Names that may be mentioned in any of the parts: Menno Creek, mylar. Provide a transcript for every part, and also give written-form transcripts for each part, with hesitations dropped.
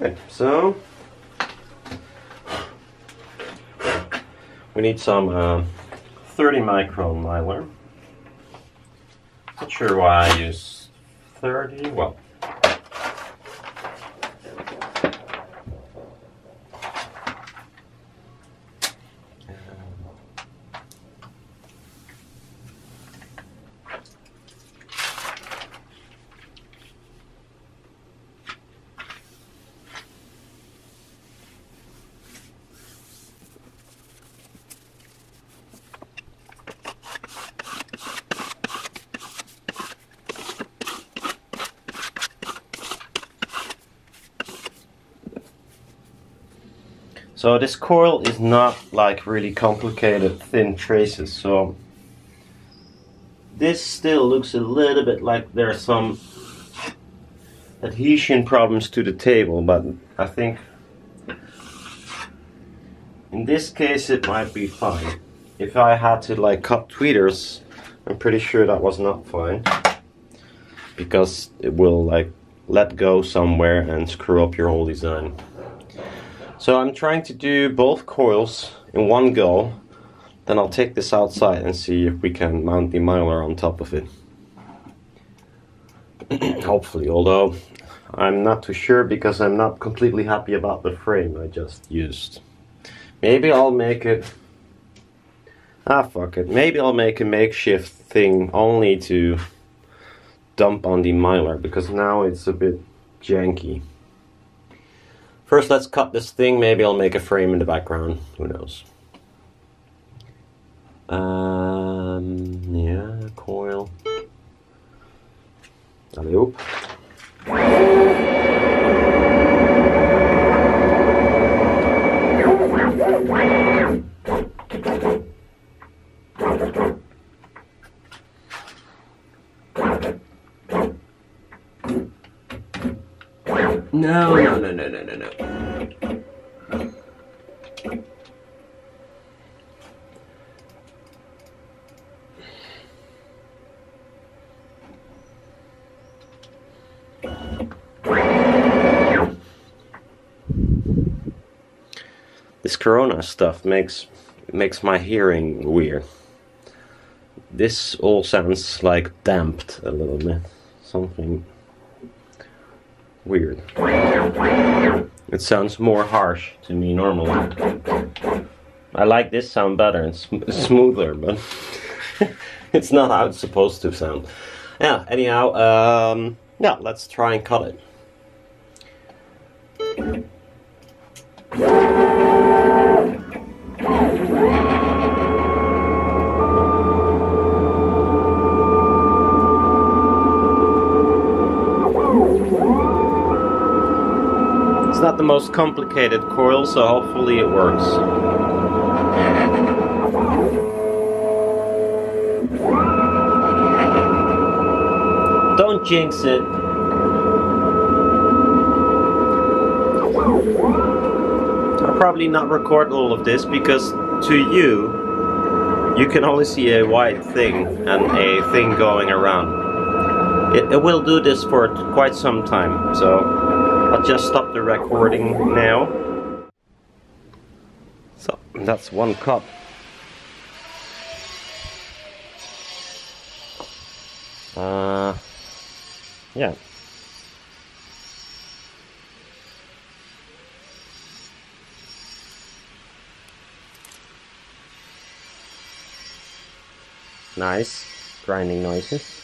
Okay, so we need some 30 micron mylar. Not sure why I use 30. Well, so this coil is not like really complicated thin traces, so this still looks a little bit like there are some adhesion problems to the table, but I think in this case it might be fine. If I had to like cut tweeters, I'm pretty sure that was not fine, because it will like let go somewhere and screw up your whole design. So I'm trying to do both coils in one go, then I'll take this outside and see if we can mount the mylar on top of it. Hopefully, although I'm not too sure because I'm not completely happy about the frame I just used. Maybe I'll make it... ah, fuck it. Maybe I'll make a makeshift thing only to dump on the mylar, because now it's a bit janky. First, let's cut this thing. Maybe I'll make a frame in the background. Who knows? Yeah, coil. Alley-oop. No. This corona stuff makes my hearing weird. This all sounds like damped a little bit. Something weird. It sounds more harsh to me normally. I like this sound better and smoother, but it's not how it's supposed to sound. Yeah, anyhow, yeah, let's try and cut it. It's not the most complicated coil, so hopefully it works. Don't jinx it. I'll probably not record all of this, because to you can only see a white thing and a thing going around. It will do this for quite some time, so I'll just stop the recording now. So, that's one cup. Yeah. Nice grinding noises.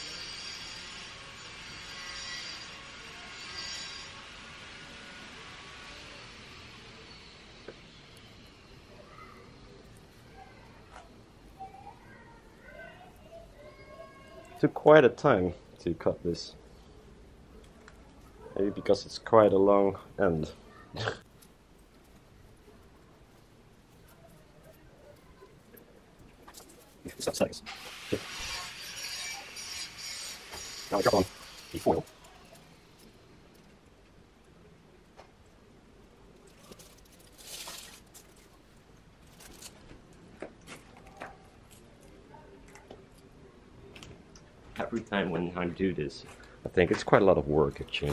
Took quite a time to cut this, maybe because it's quite a long end. That's nice. Now I drop on the foil. Every time when I do this, I think it's quite a lot of work actually.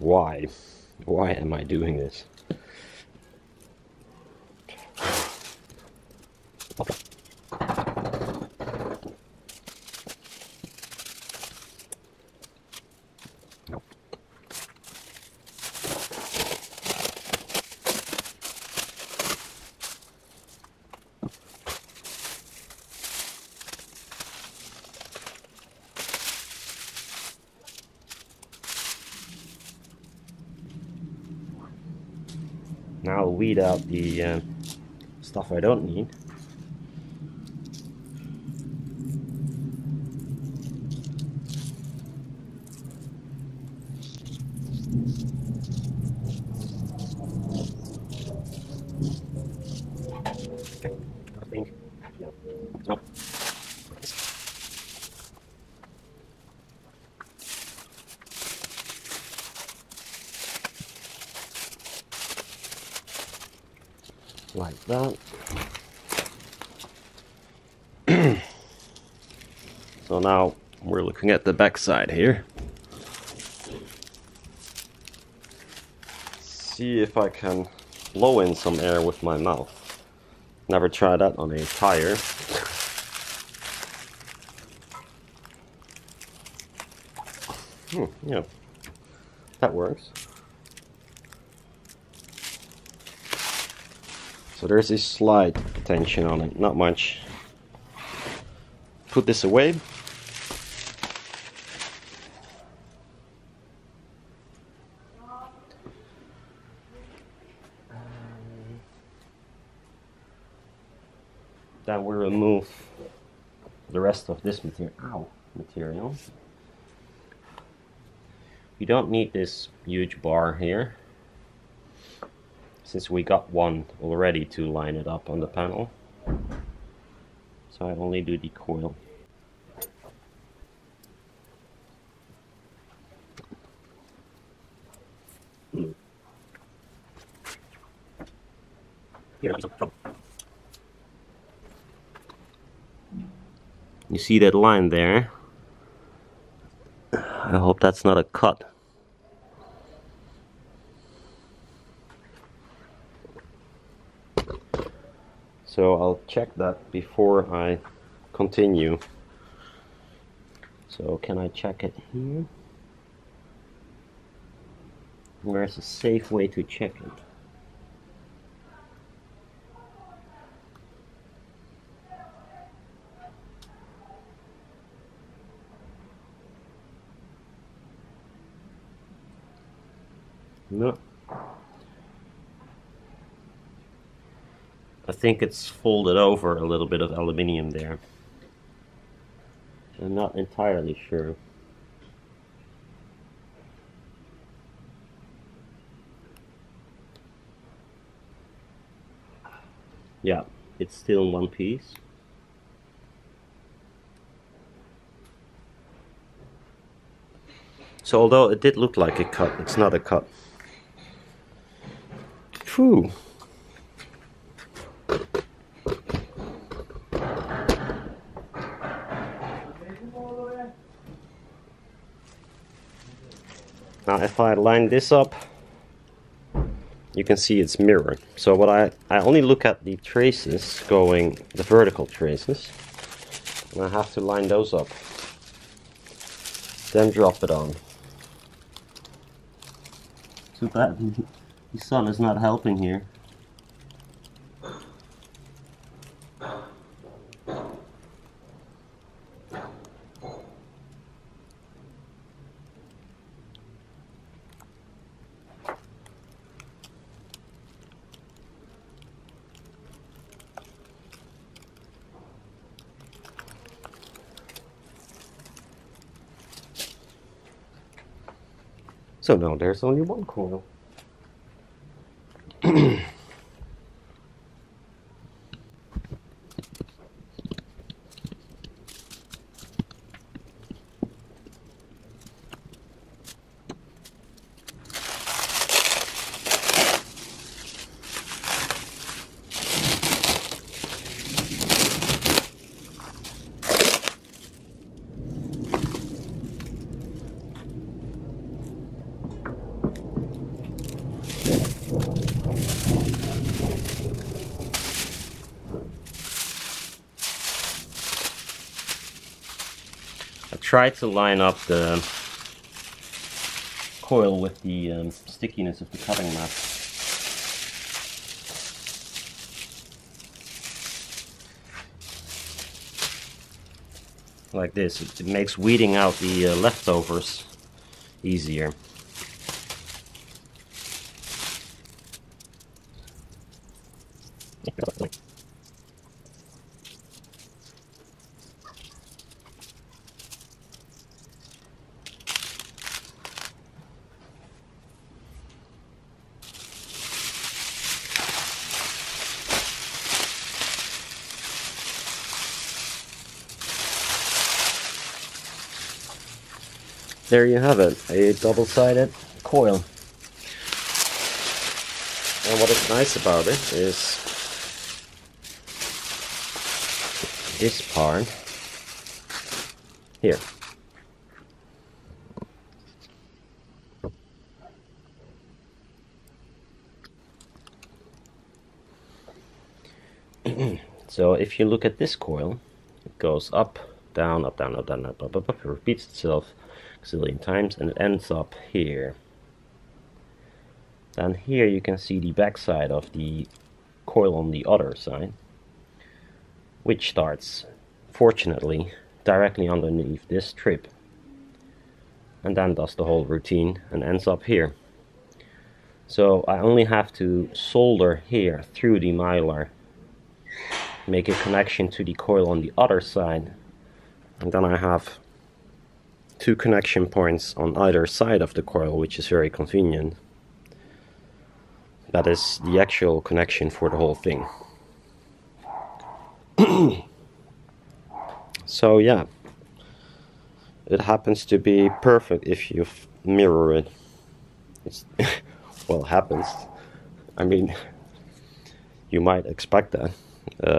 Why? Why am I doing this? Now I'll weed out the stuff I don't need. Okay, I think. No. Nope. Like that. So now we're looking at the back side here. See if I can blow in some air with my mouth. Never tried that on a tire. Yeah, that works. So there's a slight tension on it, not much. Put this away. Then we remove the rest of this material. You don't need this huge bar here, since we got one already to line it up on the panel. So I only do the coil. You see that line there? I hope that's not a cut. So I'll check that before I continue. So can I check it here? Where's a safe way to check it? No. I think it's folded over a little bit of aluminium there. I'm not entirely sure. Yeah, it's still in one piece. So although it did look like a cut, it's not a cut. Phew. Now if I line this up, you can see it's mirrored. So what I only look at the traces going, the vertical traces, and I have to line those up, then drop it on. Too bad the sun is not helping here. So now there's only one coil. try to line up the coil with the stickiness of the cutting mat. Like this, it makes weeding out the leftovers easier. There you have it, a double-sided coil. And what is nice about it is this part here. So if you look at this coil, it goes up, down, up, down, up, down, up, up, up, up. It repeats itself a zillion times and it ends up here. And here you can see the backside of the coil on the other side, which starts, fortunately, directly underneath this strip, and then does the whole routine and ends up here. So I only have to solder here through the mylar, make a connection to the coil on the other side, and then I have two connection points on either side of the coil, which is very convenient. That is the actual connection for the whole thing. So yeah, it happens to be perfect if you mirror it. It's well, happens. I mean, you might expect that.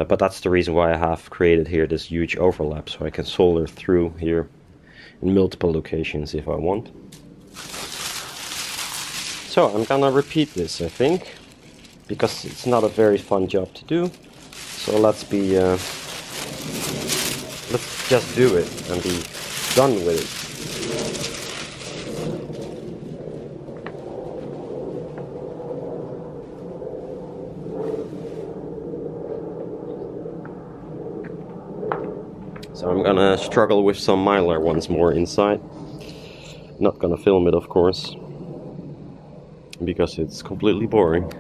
But that's the reason why I have created here this huge overlap, so I can solder through here in multiple locations if I want. So I'm gonna repeat this, I think, because it's not a very fun job to do. So let's just do it and be done with it. So I'm gonna struggle with some mylar once more inside. Not gonna film it, of course, because it's completely boring.